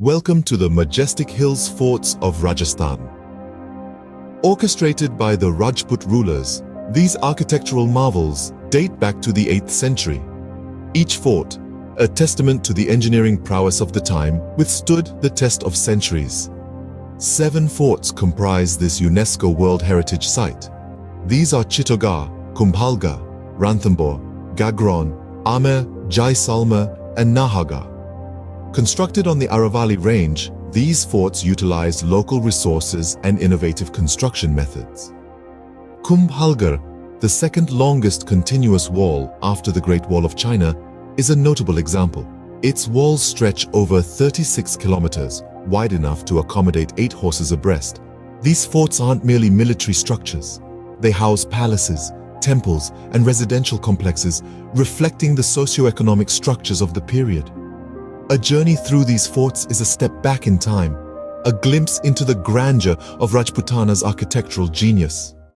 Welcome to the majestic hills forts of Rajasthan. Orchestrated by the Rajput rulers, these architectural marvels date back to the 8th century. Each fort, a testament to the engineering prowess of the time, withstood the test of centuries. 7 forts comprise this UNESCO World Heritage Site. These are Chittorgarh, Kumbhalgarh, Ranthambore, Gagron, Amer, Jaisalmer, and Nahagarh. Constructed on the Aravalli Range, these forts utilized local resources and innovative construction methods. Kumbhalgarh, the second longest continuous wall after the Great Wall of China, is a notable example. Its walls stretch over 36 kilometers, wide enough to accommodate 8 horses abreast. These forts aren't merely military structures. They house palaces, temples, and residential complexes, reflecting the socio-economic structures of the period. A journey through these forts is a step back in time, a glimpse into the grandeur of Rajputana's architectural genius.